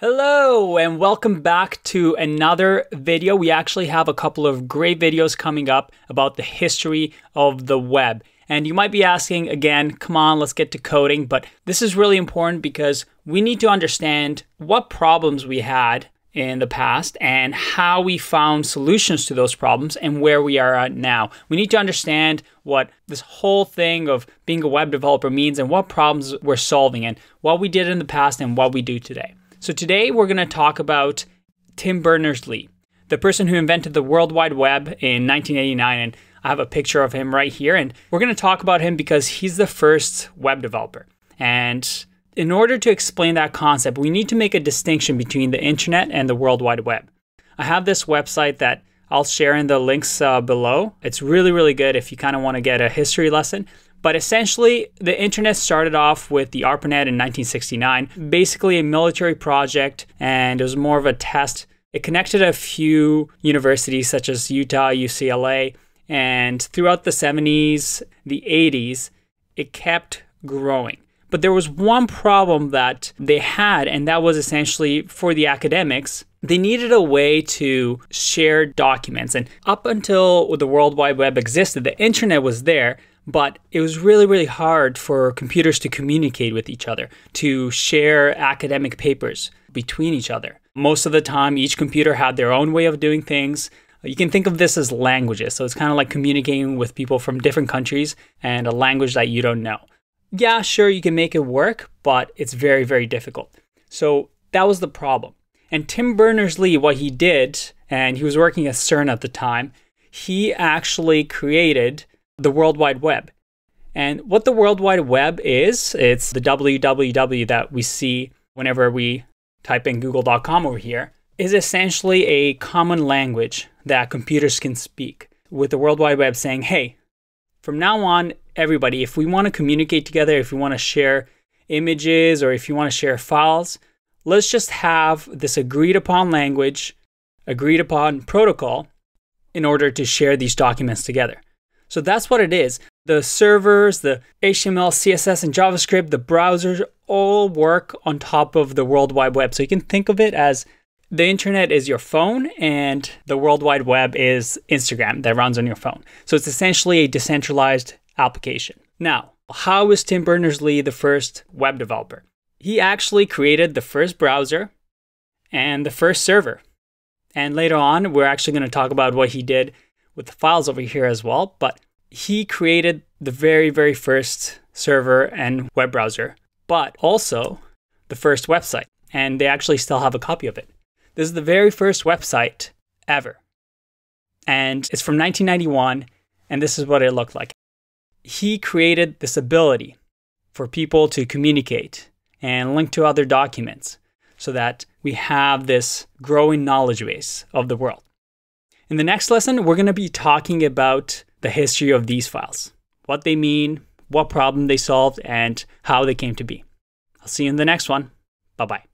Hello and welcome back to another video. We actually have a couple of great videos coming up about the history of the web. And you might be asking again, come on, let's get to coding. But this is really important because we need to understand what problems we had in the past and how we found solutions to those problems and where we are at now. We need to understand what this whole thing of being a web developer means and what problems we're solving and what we did in the past and what we do today. So today we're going to talk about Tim Berners-Lee, the person who invented the World Wide Web in 1989. And I have a picture of him right here. And we're going to talk about him because he's the first web developer. And in order to explain that concept, we need to make a distinction between the internet and the World Wide Web. I have this website that I'll share in the links below. It's really, really good if you kind of want to get a history lesson. But essentially, the internet started off with the ARPANET in 1969, basically a military project, and it was more of a test. It connected a few universities such as Utah, UCLA, and throughout the 70s, the 80s, it kept growing. But there was one problem that they had, and that was essentially for the academics, they needed a way to share documents. And up until the World Wide Web existed, the internet was there, but it was really, really hard for computers to communicate with each other, to share academic papers between each other. Most of the time, each computer had their own way of doing things. You can think of this as languages. So it's kind of like communicating with people from different countries and a language that you don't know. Yeah, sure, you can make it work, but it's very, very difficult. So that was the problem. And Tim Berners-Lee, what he did, and he was working at CERN at the time, he actually created the World Wide Web. And what the World Wide Web is, it's the WWW that we see whenever we type in google.com over here, is essentially a common language that computers can speak, with the World Wide Web saying, hey, from now on, everybody, if we want to communicate together, if we want to share images or if you want to share files, let's just have this agreed upon language, agreed upon protocol in order to share these documents together. So that's what it is. The servers, the HTML, CSS, and JavaScript, the browsers all work on top of the World Wide Web. So you can think of it as the internet is your phone and the World Wide Web is Instagram that runs on your phone. So it's essentially a decentralized application. Now, how is Tim Berners-Lee the first web developer? He actually created the first browser and the first server. And later on, we're actually going to talk about what he did with the files over here as well, but he created the very, very first server and web browser, but also the first website. And they actually still have a copy of it. This is the very first website ever. And it's from 1991, and this is what it looked like. He created this ability for people to communicate and link to other documents so that we have this growing knowledge base of the world. In the next lesson, we're going to be talking about the history of these files, what they mean, what problem they solved, and how they came to be. I'll see you in the next one. Bye-bye.